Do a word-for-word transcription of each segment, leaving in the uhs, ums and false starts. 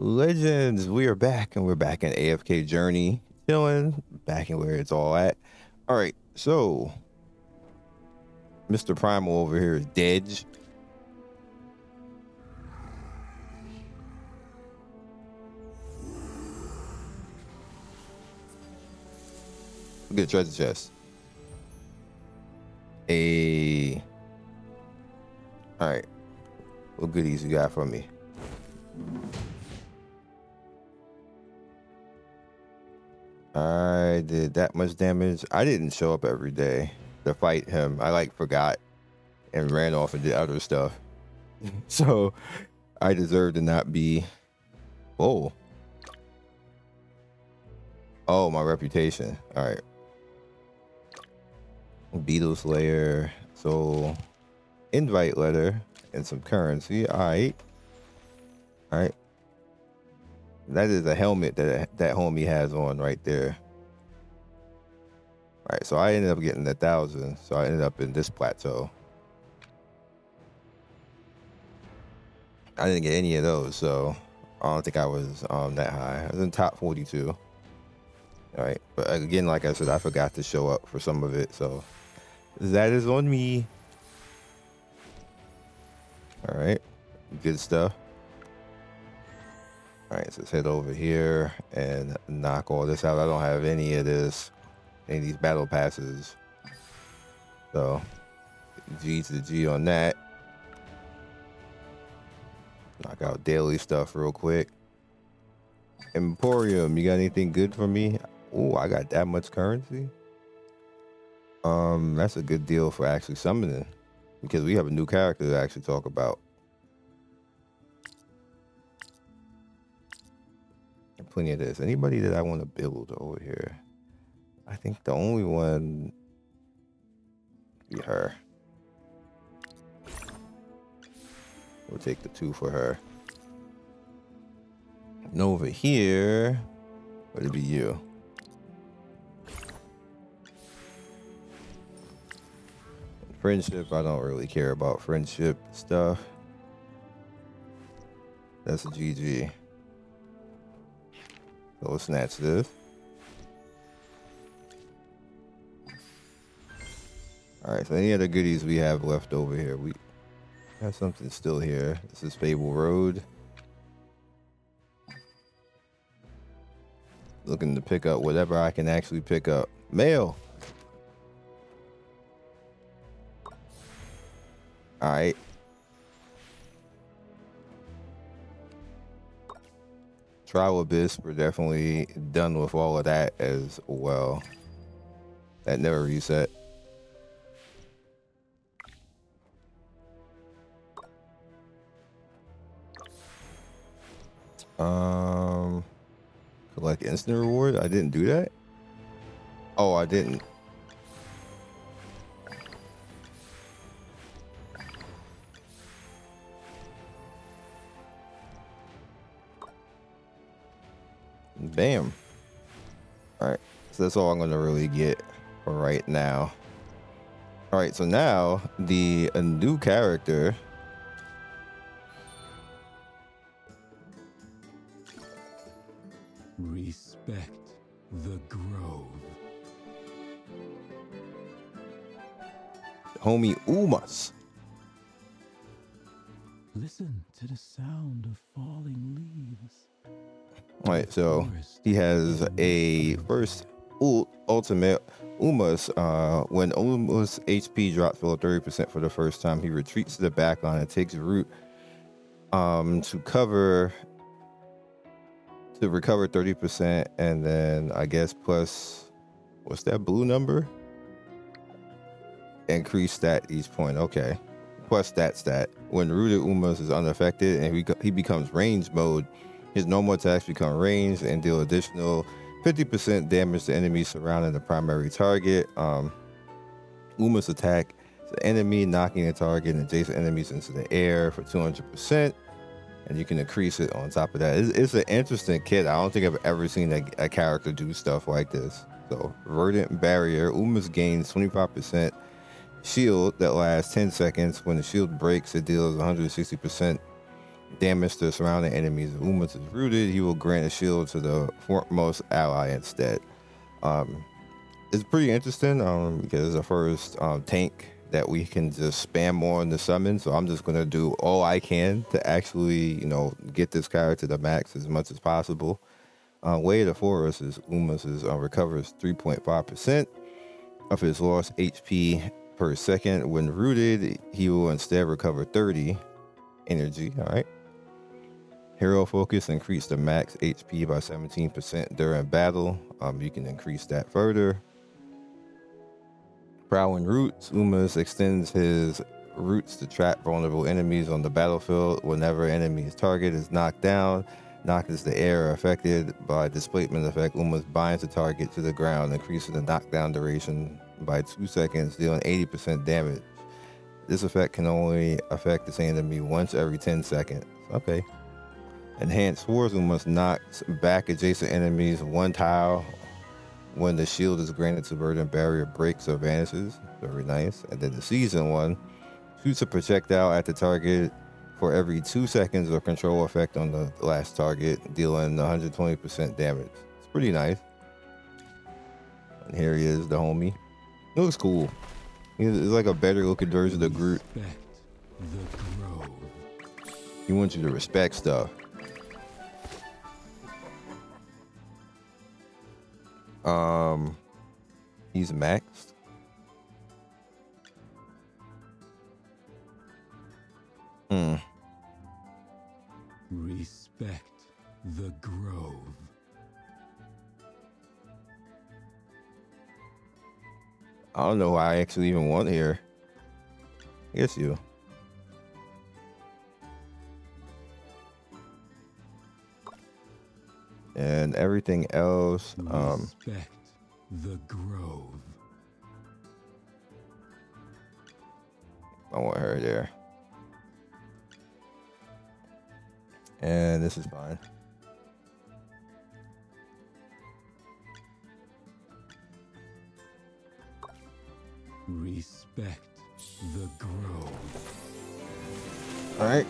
Legends, we are back and we're back in A F K Journey, chilling, back in where it's all at. All right, so Mister Primal over here is dead. Look at the treasure chest. A. Hey. All right, what goodies you got for me? I did that much damage. I didn't show up every day to fight him. I like forgot and ran off and did other stuff. So I deserve to not be. Whoa. Oh, my reputation. All right. Beetle Slayer. So invite letter and some currency. All right. All right. That is a helmet that that homie has on right there. All right, so I ended up getting a thousand, so I ended up in this plateau. I didn't get any of those, so I don't think I was um, that high. I was in top forty-two. All right, but again, like I said, I forgot to show up for some of it, so that is on me. All right, good stuff. All right, so let's head over here and knock all this out. I don't have any of this, any of these battle passes. So, G to the G on that. Knock out daily stuff real quick. Emporium, you got anything good for me? Oh, I got that much currency? Um, that's a good deal for actually summoning, because we have a new character to actually talk about. Plenty of this. Anybody that I want to build over here, I think the only one be her. We'll take the two for her. And over here, it'll be you. Friendship, I don't really care about friendship stuff. That's a G G. So we'll snatch this. All right, so any other goodies we have left over here? We have something still here. This is Fable Road. Looking to pick up whatever I can actually pick up. Mail. All right. Trial Abyss, we're definitely done with all of that as well. That never reset. Um, collect instant reward. I didn't do that. Oh, I didn't. Bam. All right, so that's all I'm gonna really get for right now. All right, so now the a new character respect the grove. Homie Ulmus. Listen to the sound of falling leaves. All right, so he has a first ultimate Ulmus. Uh, when Ulmus H P drops below thirty percent for the first time, he retreats to the back line and takes root um, to cover, to recover thirty percent. And then I guess plus, what's that blue number? Increase stat each point, okay. Plus that stat. When rooted, Ulmus is unaffected and he, he becomes range mode. His normal attacks become ranged and deal additional fifty percent damage to enemies surrounding the primary target. Um, Ulmus attack the enemy, knocking the target and adjacent enemies into the air for two hundred percent, and you can increase it on top of that. It's, it's an interesting kit. I don't think I've ever seen a, a character do stuff like this. So, Verdant Barrier. Ulmus gains twenty-five percent shield that lasts ten seconds. When the shield breaks, it deals one hundred sixty percent damage to surrounding enemies. If Ulmus is rooted, he will grant a shield to the foremost ally instead. Um, it's pretty interesting um, because it's the first um, tank that we can just spam on the summon. So I'm just going to do all I can to actually, you know, get this character to max as much as possible. Uh, Way of the Forest is Ulmus' uh, recovers three point five percent of his lost H P per second. When rooted, he will instead recover thirty energy. All right. Hero Focus increased the max H P by seventeen percent during battle. Um, you can increase that further. Prowing Roots, Ulmus extends his roots to trap vulnerable enemies on the battlefield. Whenever an enemy's target is knocked down, knock is the area affected by displacement effect. Ulmus binds the target to the ground, increasing the knockdown duration by two seconds, dealing eighty percent damage. This effect can only affect the same enemy once every ten seconds. Okay. Enhanced Swordsman must knock back adjacent enemies one tile when the shield is granted to Verdant Barrier breaks or vanishes. Very nice. And then the season one, shoots a projectile at the target for every two seconds of control effect on the last target, dealing one hundred twenty percent damage. It's pretty nice. And here he is, the homie. It looks cool. It's like a better looking version of Groot. He wants you to respect stuff. Um, he's maxed. Hmm. Respect the grove. I don't know why I actually even want here. I guess you. And everything else, um, respect the grove. I want her there. And this is fine. Respect the grove. All right.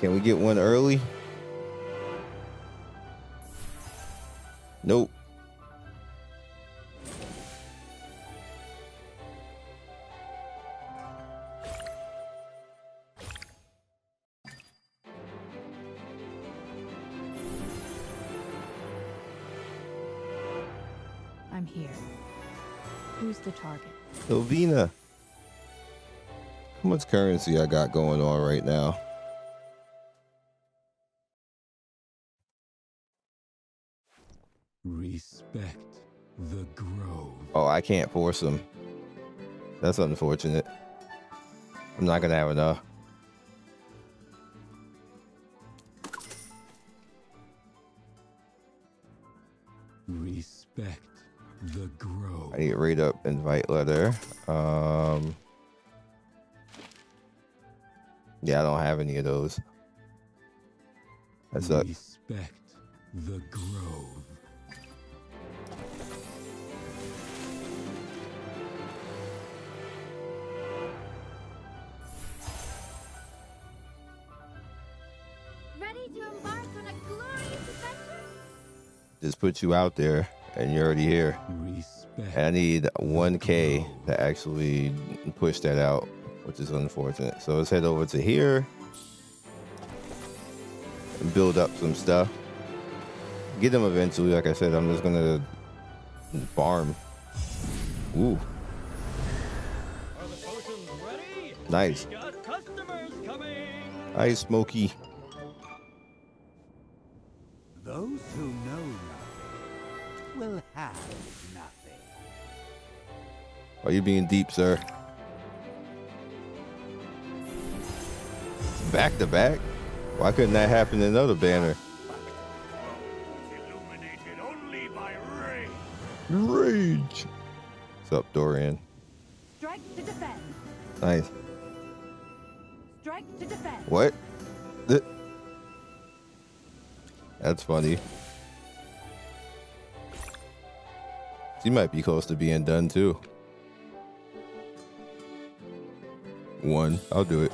Can we get one early? Nope. I'm here. Who's the target? Elvina. How much currency I got going on right now? Respect the grove. Oh, I can't force him. That's unfortunate. I'm not gonna have enough. Respect the grove. I need to read up invite letter. Um, yeah, I don't have any of those. That sucks. Respect the grove. Just put you out there and you're already here. Respect. And I need one K to actually push that out, which is unfortunate. So let's head over to here and build up some stuff. Get them eventually. Like I said, I'm just gonna farm. Ooh. Are the potions ready? Nice. We got customers coming. Hi, Smokey. Those who know nothing will have nothing. Are you being deep, sir? Back to back? Why couldn't that happen in another banner? Illuminated only by rage. Rage. What's up, Dorian? Strike to defend. Nice. Strike to defend. What? The That's funny. She might be close to being done too. One, I'll do it.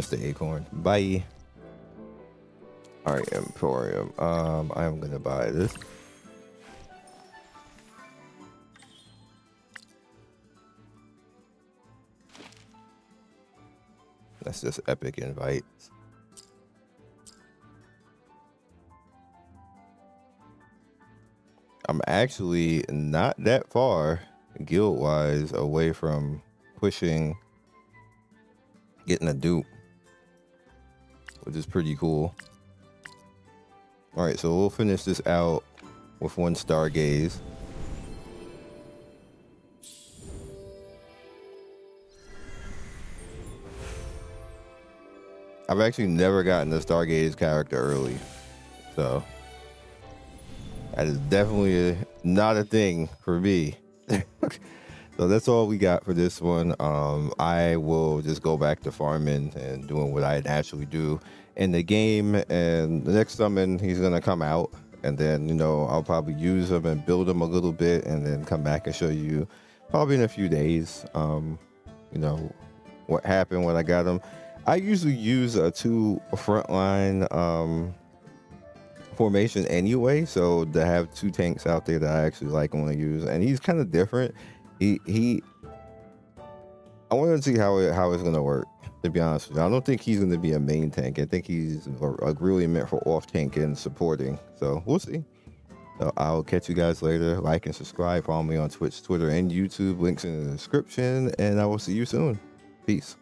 missed the acorn. Bye. All right, Emporium. Um, I'm gonna buy this. That's just epic invites. I'm actually not that far guild-wise away from pushing getting a dupe, which is pretty cool. All right, so we'll finish this out with one Stargaze. I've actually never gotten the Stargaze character early, so that is definitely a, not a thing for me. So that's all we got for this one. Um, I will just go back to farming and doing what I naturally do in the game. And the next summon, he's going to come out. And then, you know, I'll probably use him and build him a little bit and then come back and show you probably in a few days, um, you know, what happened when I got him. I usually use a two frontline um, formation anyway. So to have two tanks out there that I actually like and want to use. And he's kind of different. He, he, I want to see how it, how it's going to work, to be honest with you. I don't think he's going to be a main tank. I think he's like really meant for off tank and supporting. So we'll see. So I'll catch you guys later. Like and subscribe. Follow me on Twitch, Twitter, and YouTube. Links in the description. And I will see you soon. Peace.